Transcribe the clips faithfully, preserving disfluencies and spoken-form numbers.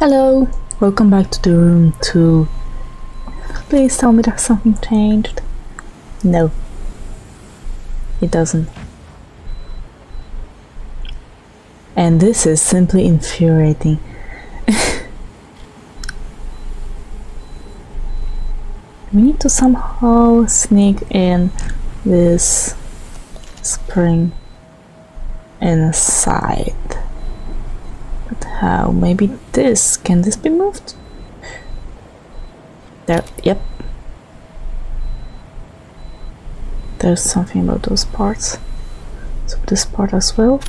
Hello, welcome back to The Room two. Please tell me that something changed. No, it doesn't. And this is simply infuriating. We need to somehow sneak in this spring inside. But how? Maybe this, can this be moved? There, yep. There's something about those parts. So this part as well.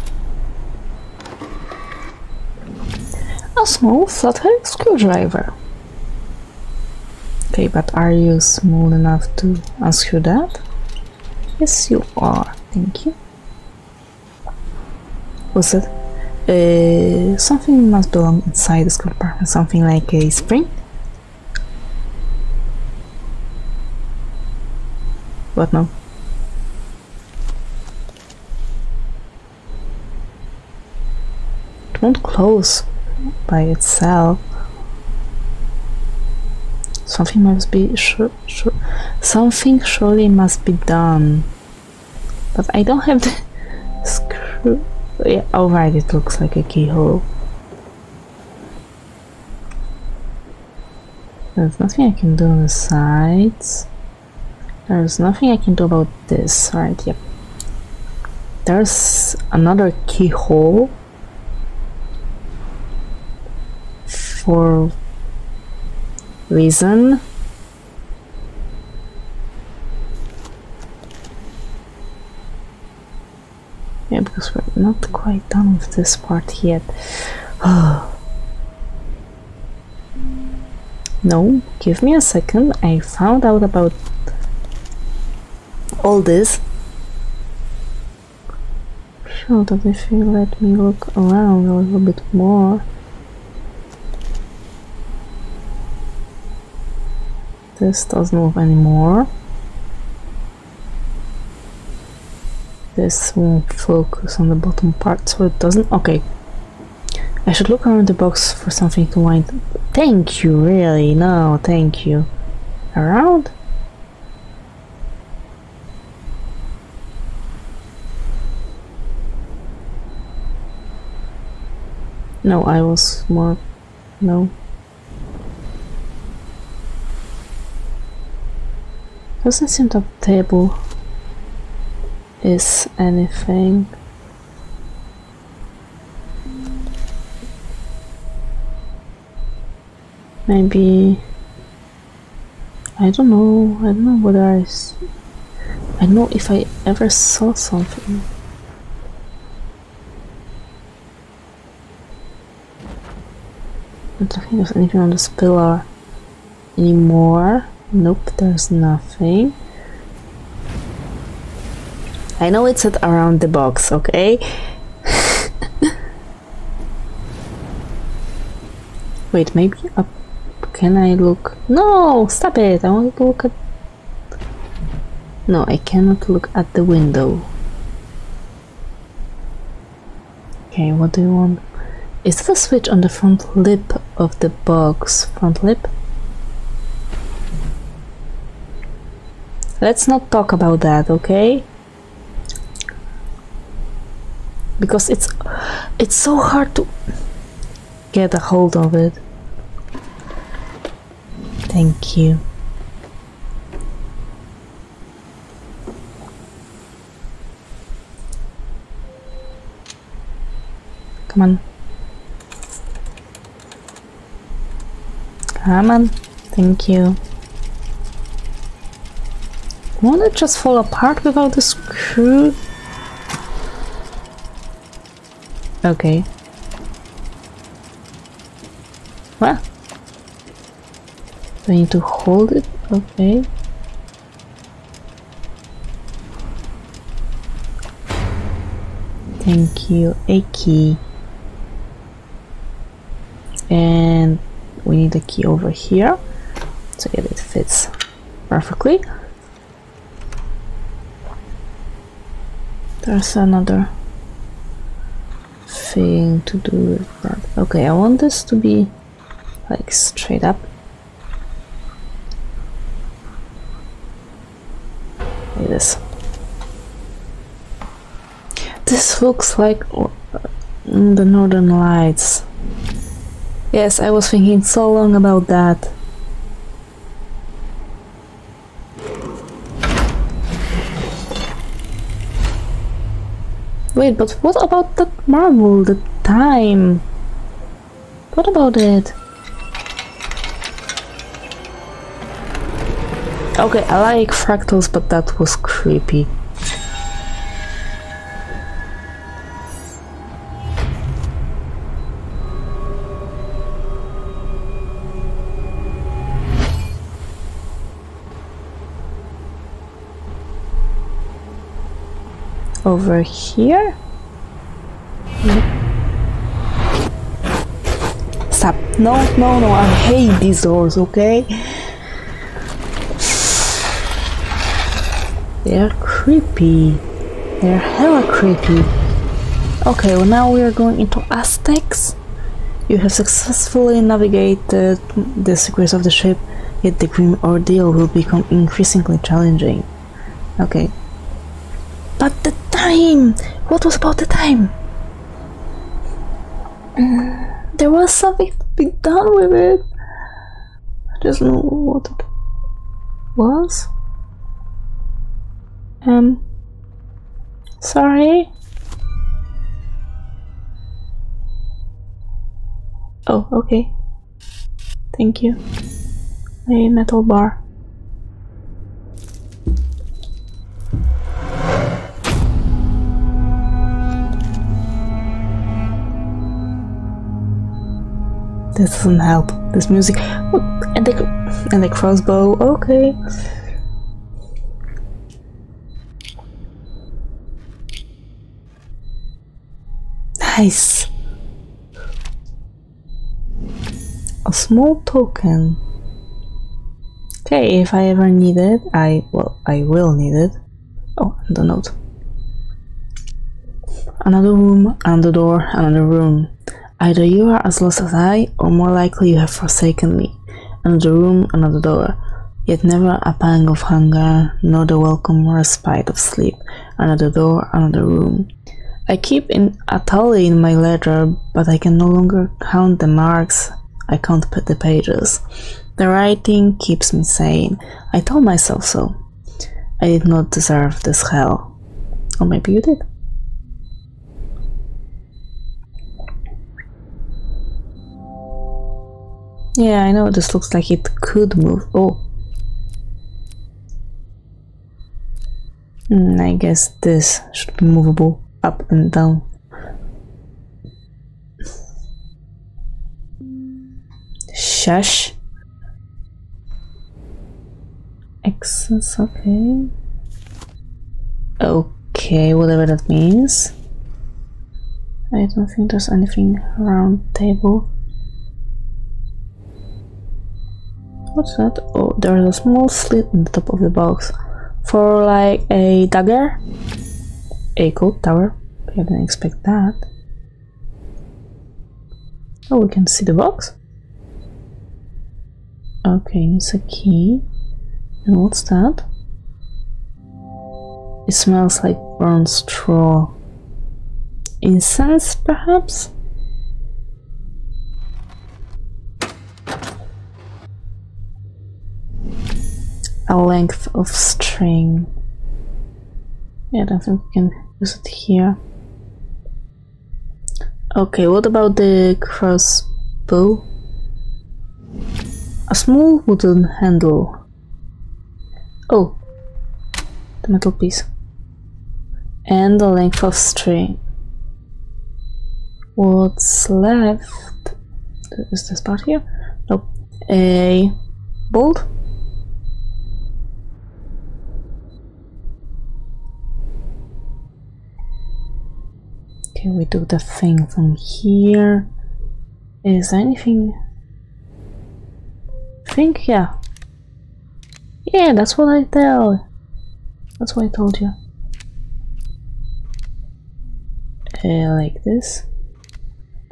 A small flathead screwdriver. Okay, but are you small enough to unscrew that? Yes, you are. Thank you. What's that? Uh, something must belong inside this compartment. Something like a spring? What now? It won't close by itself. Something must be sure, sure. Something surely must be done. But I don't have the screw. Yeah, alright, it looks like a keyhole. There's nothing I can do on the sides. There's nothing I can do about this, alright, yep. There's another keyhole. For reason. Yeah, because we're not quite done with this part yet. No, give me a second, I found out about all this. Sure, that if you let me look around a little bit more. This doesn't move anymore. This won't focus on the bottom part, so it doesn't. Okay. I should look around the box for something to wind. Thank you, really. No, thank you. Around? No, I was more. No. Doesn't seem that the table is anything. Maybe I don't know. I don't know whether I. S I don't know if I ever saw something. I don't think there's anything on this pillar anymore. Nope, there's nothing. I know it's at around the box, okay? Wait, maybe up. Can I look? No, stop it! I want to look at. No, I cannot look at the window. Okay, what do you want? Is there a switch on the front lip of the box? Front lip? Let's not talk about that, okay? Because it's it's so hard to get a hold of it. Thank you. Come on. Come on. Thank you. Won't it just fall apart without the screw? Okay. Well. Do I need to hold it? Okay. Thank you. A key. And we need a key over here. So yeah, it fits perfectly. There's another thing to do with that. Okay, I want this to be like straight up. Like this. This looks like the Northern Lights. Yes, I was thinking so long about that. Wait, but what about that marble, the time? What about it? Okay, I like fractals, but that was creepy. Over here? Stop. No, no, no, I hate these doors, okay? They're creepy. They're hella creepy. Okay, well now we are going into Aztecs. You have successfully navigated the secrets of the ship, yet the grim ordeal will become increasingly challenging. Okay. But the time! What was about the time? Mm, there was something to be done with it. I just know what it was. Um. Sorry. Oh, okay. Thank you. A metal bar. This doesn't help. This music. Oh, and the and the crossbow. Okay. Nice. A small token. Okay, if I ever need it, I well, I will need it. Oh, and the note. Another room, another door, another room. Either you are as lost as I, or more likely you have forsaken me. Another room, another door. Yet never a pang of hunger, nor the welcome respite of sleep. Another door, another room. I keep in a tally in my ledger, but I can no longer count the marks. I count the pages. The writing keeps me sane. I told myself so. I did not deserve this hell. Or maybe you did. Yeah, I know, this looks like it could move. Oh. Mm, I guess this should be movable up and down. Shush. Access, okay. Okay, whatever that means. I don't think there's anything around the table. What's that? Oh, there's a small slit in the top of the box for like a dagger, a gold tower. I didn't expect that. Oh, we can see the box. Okay, it's a key. And what's that? It smells like burnt straw. Incense, perhaps? A length of string. Yeah, I don't think we can use it here. Okay, what about the crossbow? A small wooden handle. Oh, the metal piece. And the length of string. What's left? Is this part here? Nope. A bolt. We do the thing from here. Is there anything? I think, yeah. Yeah, that's what I tell. That's what I told you. Uh, like this.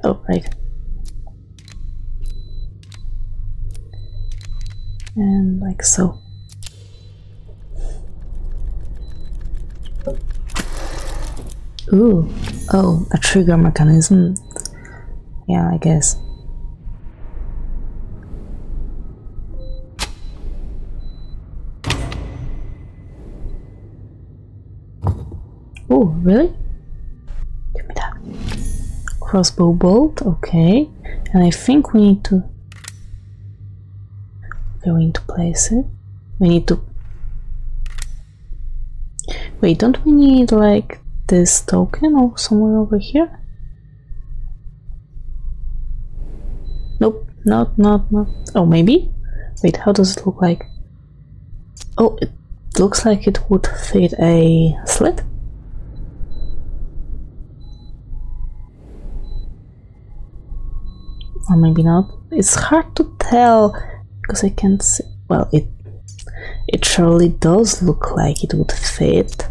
Oh, right. and like so. Ooh, oh, a trigger mechanism. Yeah, I guess. Oh, really? Give me that. Crossbow bolt, okay. And I think we need to... Okay, we need to place it. We need to... Wait, don't we need like this token or somewhere over here? Nope, not, not, not. Oh, maybe? Wait, how does it look like? Oh, it looks like it would fit a slit. Or maybe not. It's hard to tell because I can't see. Well, it it surely does look like it would fit.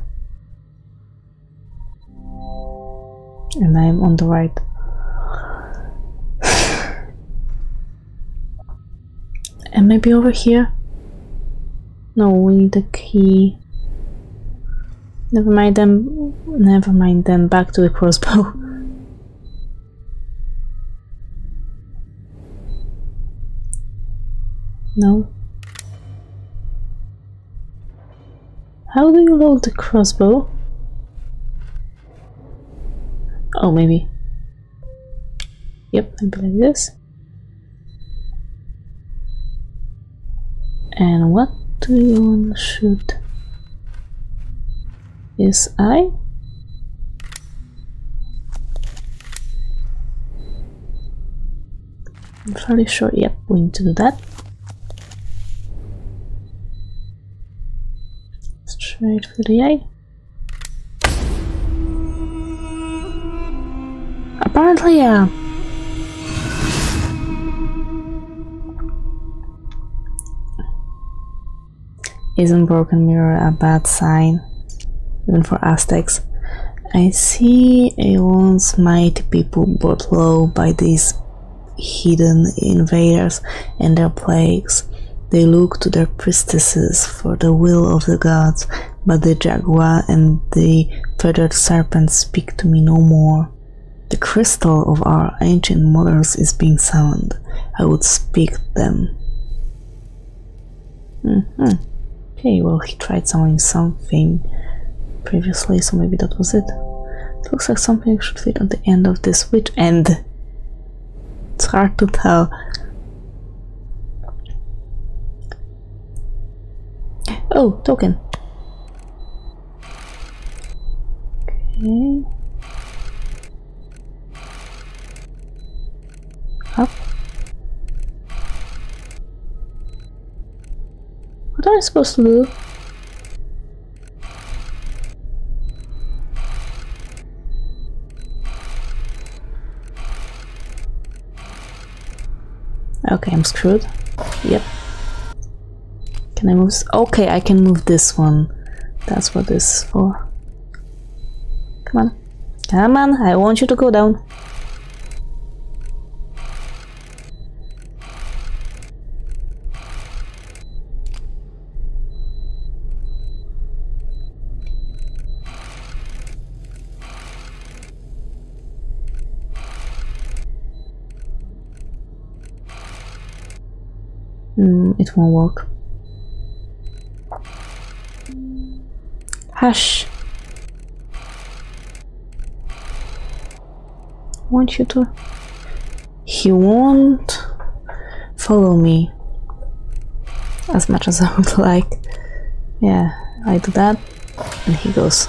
And I'm on the right. And maybe over here? No, we need a key. Never mind them. Never mind them. Back to the crossbow. No. How do you load the crossbow? Oh, maybe. Yep, maybe like this. And what do you want to shoot? His eye? I'm fairly sure, yep, we need to do that. Right for the eye. Apparently, yeah. Isn't broken mirror a bad sign? Even for Aztecs. I see a once mighty people brought low by these hidden invaders and their plagues. They look to their priestesses for the will of the gods. But the jaguar and the feathered serpent speak to me no more. The crystal of our ancient mothers is being summoned. I would speak them. Mm-hmm. Okay, well, he tried summoning something previously, so maybe that was it. It looks like something should fit on the end of this switch, and it's hard to tell. Oh, token. Okay. Up. What am I supposed to do? Okay, I'm screwed. Yep. Can I move this? Okay, I can move this one. That's what this is for. Come on. Come on, I want you to go down. Mm, it won't work. Hush. Want you to? He won't follow me as much as I would like. Yeah, I do that and he goes.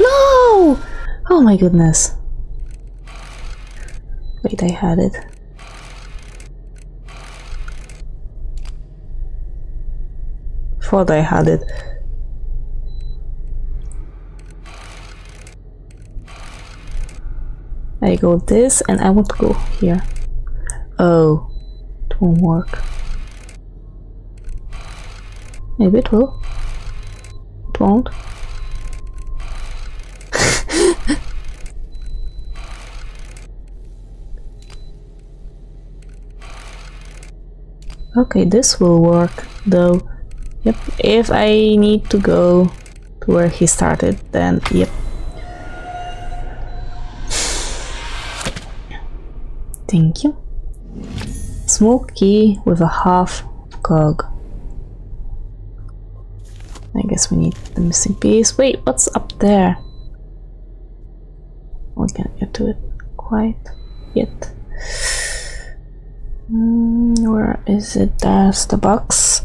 No! Oh my goodness. Wait, I had it. Thought I had it. I go this and I want to go here. Oh, it won't work. Maybe it will. Don't. Okay, this will work though. Yep, if I need to go to where he started, then yep. Thank you. Small key with a half cog. I guess we need the missing piece. Wait, what's up there? We can't get to it quite yet. Mm, where is it? There's the box.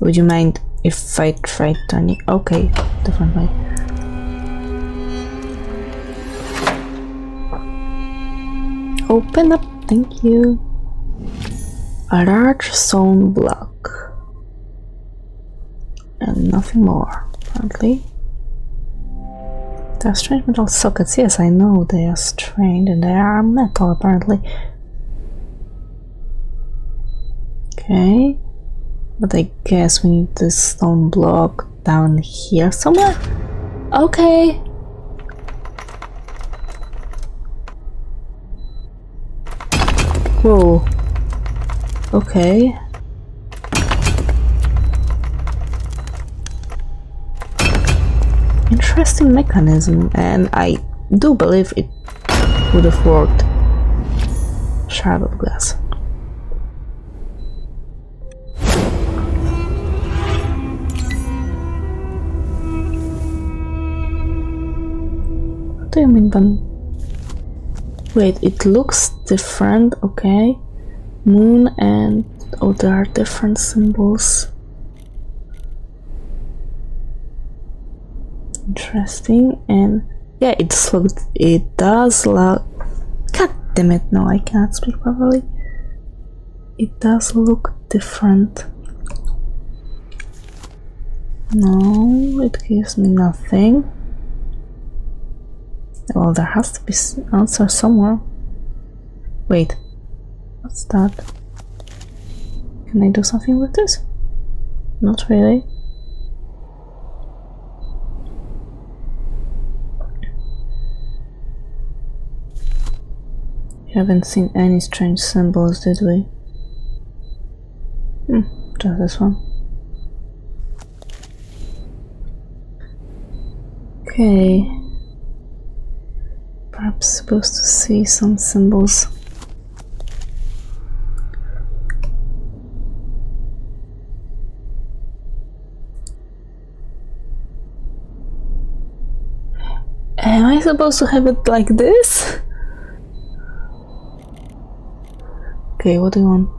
Would you mind if I try turning? Okay, different way. Open up, thank you. A large stone block. And nothing more, apparently. There are strange metal sockets. Yes, I know they are strange and they are metal, apparently. Okay. But I guess we need this stone block down here somewhere? Okay. Whoa. Okay. Interesting mechanism, and I do believe it would have worked. Shard of glass. What do you mean by... Wait, it looks different, okay. Moon and... oh, there are different symbols. Interesting, and... yeah, it's looked... it does look... God damn it, no, I cannot speak properly. It does look different. No, it gives me nothing. Well, there has to be an answer somewhere. Wait. What's that? Can I do something with this? Not really. We haven't seen any strange symbols, did we? Hmm, just this one. Okay. Perhaps supposed to see some symbols. Am I supposed to have it like this? Okay, what do you want?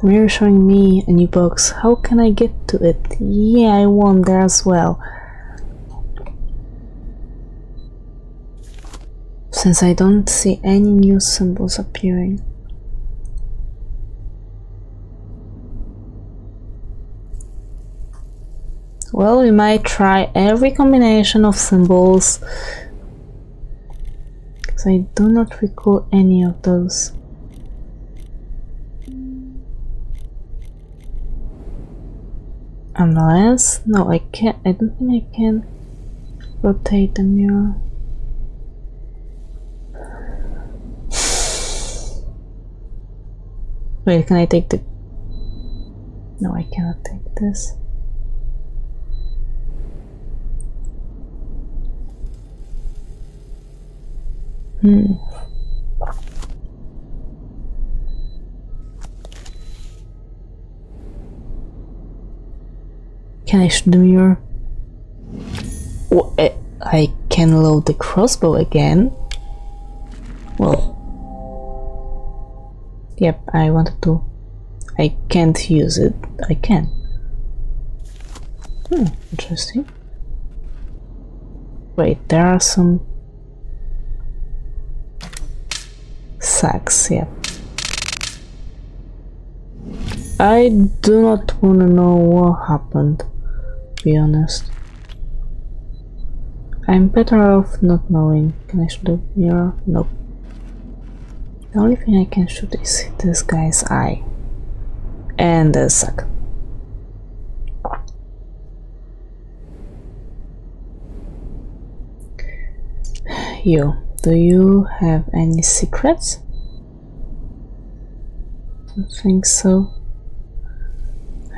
The mirror showing me a new box. How can I get to it? Yeah, I want there as well. Since I don't see any new symbols appearing. Well, we might try every combination of symbols. I do not recall any of those. Unless... no, I can't. I don't think I can rotate the mirror. Wait, can I take the... no, I cannot take this. Hmm. Can I shoot the mirror? Oh, I, I can load the crossbow again. Well. Yep, I wanted to. I can't use it. I can. Hmm, interesting. Wait, there are some... sacks, yeah. I do not want to know what happened, to be honest. I'm better off not knowing. Can I shoot the mirror? Nope. The only thing I can shoot is this guy's eye. and a sack. You, do you have any secrets? I don't think so.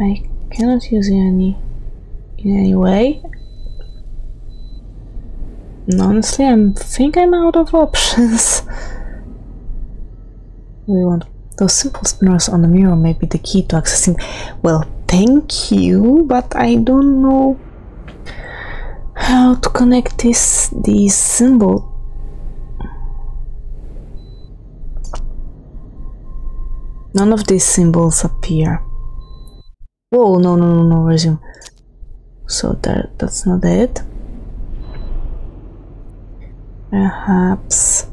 I cannot use any in any way. And honestly, I think I'm out of options. We want those simple spinners on the mirror may be the key to accessing. Well, thank you, but I don't know how to connect this this symbol. None of these symbols appear. Whoa, no, no, no, no, resume. So that, that's not it. Perhaps...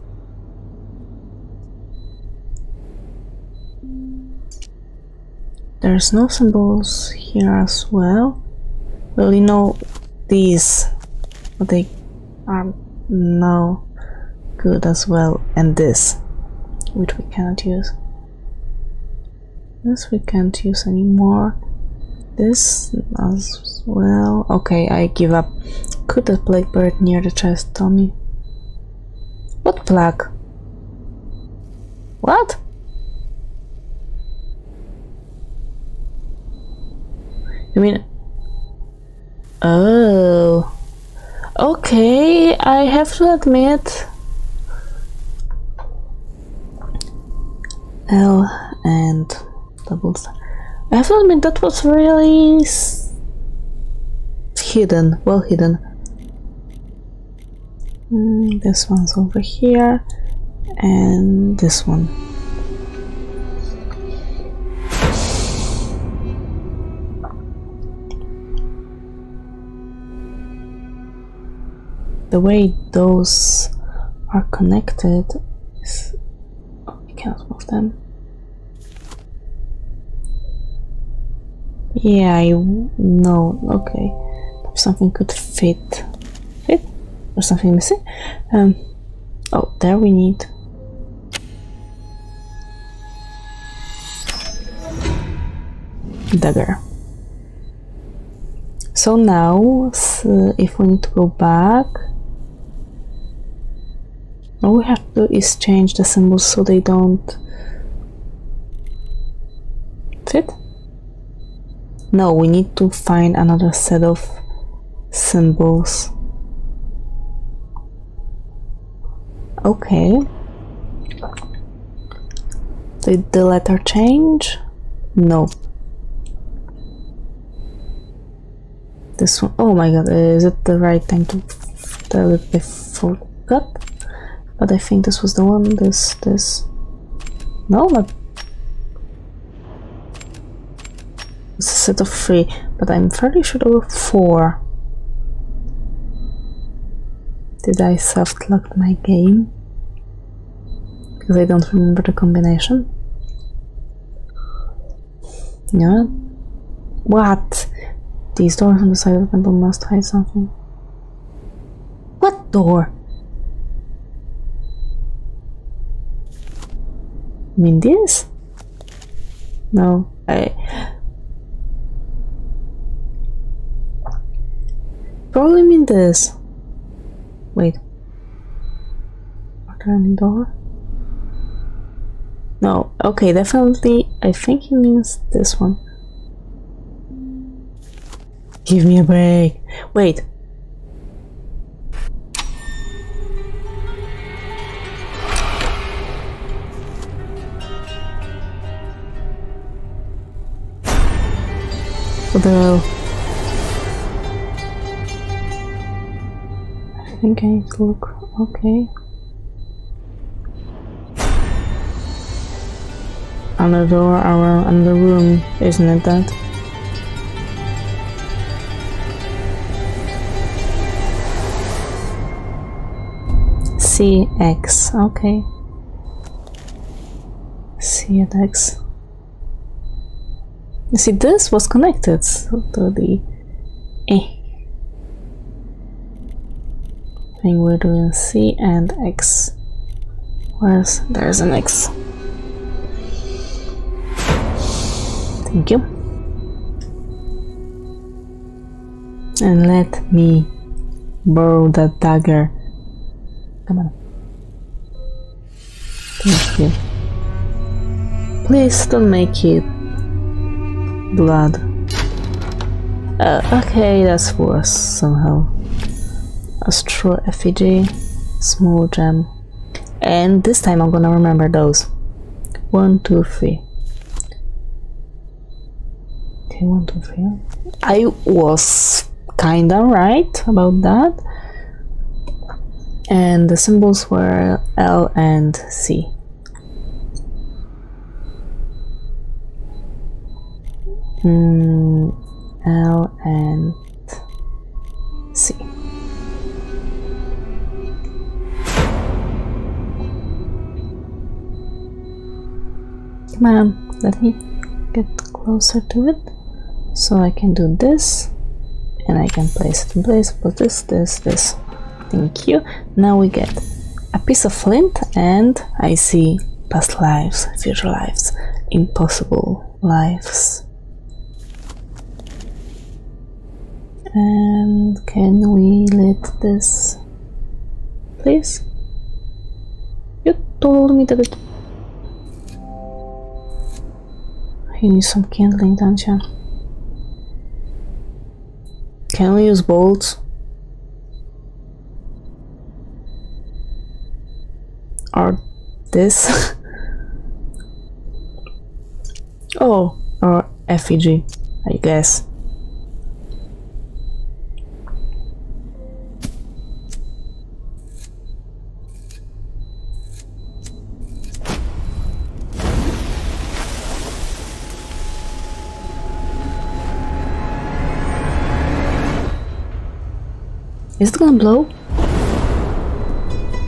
there's no symbols here as well. Well, you know these, but they are no good as well. And this, which we cannot use. This we can't use anymore. This as well. Okay, I give up. Could that blackbird near the chest tell me? What plague? What? You mean... oh... okay, I have to admit... L and... double star. I have to admit that was really... hidden, well hidden. Mm, this one's over here... and this one. The way those are connected is... oh, I cannot move them. Yeah, I know. Okay, if something could fit, fit or something missing. Um, oh, there we need. Dagger. So now, so if we need to go back, all we have to do is change the symbols so they don't fit. No, we need to find another set of symbols. Okay. Did the letter change? No. This one. Oh my god, is it the right time to tell it? I forgot. But I think this was the one, this, this. No, but... it's a set of three, but I'm fairly sure there were four. Did I soft-lock my game? Because I don't remember the combination. Yeah. What? These doors on the side of the temple must hide something. What door? I mean this? No, I... probably mean this. Wait. Are there any door? No. Okay, definitely. I think he means this one. Give me a break. Wait. What the hell? I think I need to look. Okay. Another door around another room, isn't it that? C X, okay. C X. You see, this was connected to the... eh. We're doing C and X. Where's there's an X. Thank you. And let me borrow that dagger. Come on. Thank you. Please don't make it blood. Uh, okay, that's worse somehow. Astro effigy, small gem. And this time I'm gonna remember those. One, two, three. Okay, one, two, three. I was kinda right about that. And the symbols were L and C. Mm, L and C. Come on, let me get closer to it. So I can do this, and I can place it in place, put this, this, this. Thank you. Now we get a piece of flint, and I see past lives, future lives, impossible lives. And can we lit this, please? You told me that it... You need some kindling, don't you? Can we use bolts? Or this? Oh, or effigy, I guess. Is it gonna blow?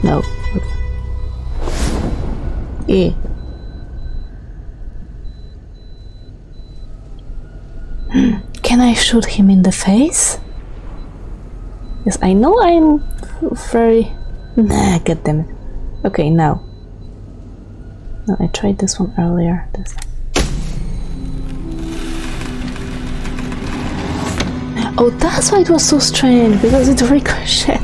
No. E. Can I shoot him in the face? Yes, I know I'm very... Nah, god damn it. Okay, now. No, I tried this one earlier. This. Oh, that's why it was so strange, because it ricocheted.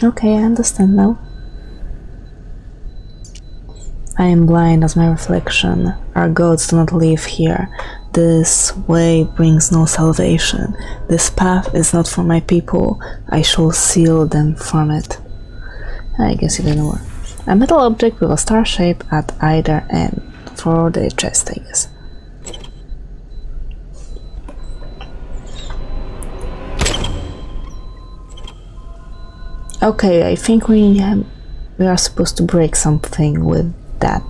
Okay, I understand now. I am blind as my reflection. Our gods do not live here. This way brings no salvation. This path is not for my people. I shall seal them from it. I guess it didn't work. A metal object with a star shape at either end. For the chest, I guess. Okay, I think we have, we are supposed to break something with that.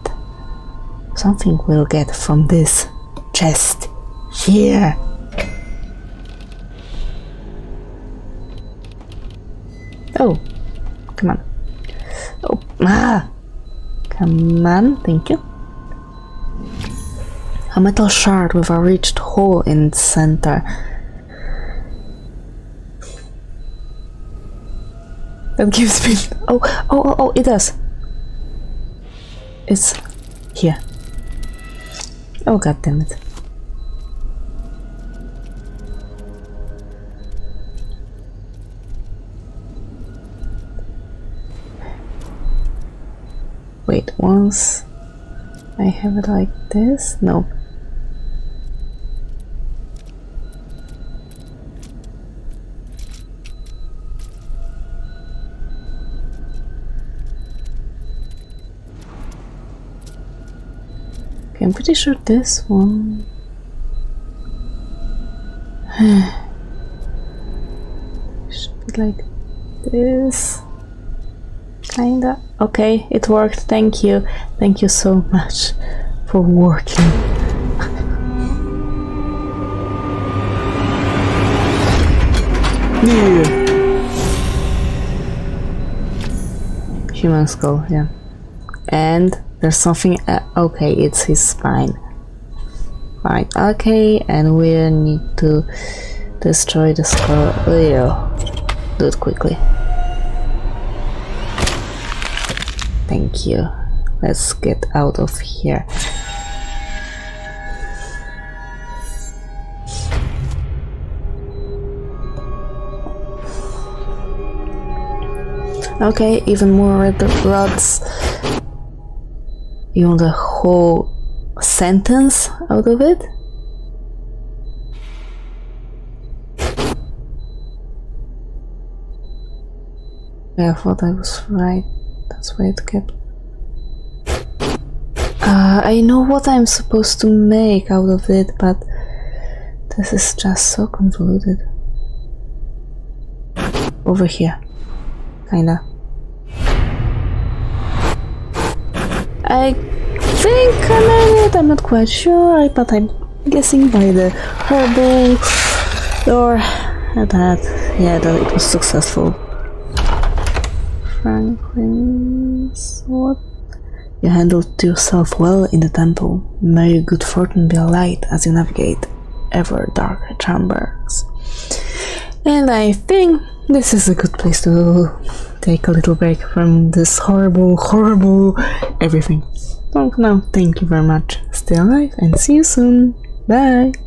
Something we'll get from this chest here. Oh, come on. Oh, ah, come on, thank you. A metal shard with a reached hole in its center. That gives me... Oh, oh, oh, oh, it does. It's here. Oh, god damn it. Wait, once... I have it like this? No. Okay, I'm pretty sure this one... should be like this... Kinda. Okay, it worked. Thank you. Thank you so much for working. Yeah. Human skull, yeah. And there's something. Uh, okay, it's his spine. Right, okay, and we need to destroy the skull. Ew. Do it quickly. Thank you. Let's get out of here. Okay, even more red rods. You want a whole sentence out of it? Yeah, I thought I was right. That's why it kept. Uh, I know what I'm supposed to make out of it, but this is just so convoluted. Over here. Kinda. I think I made it, I'm not quite sure, but I'm guessing by the horrible door that, yeah, that it was successful. Franklin's what? You handled yourself well in the temple. May your good fortune be a light as you navigate ever darker chambers. And I think this is a good place to take a little break from this horrible, horrible everything. So now, thank you very much. Stay alive and see you soon. Bye!